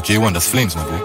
Hey, J1, that's flames, my boy.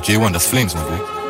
J1, that's flames, my boy.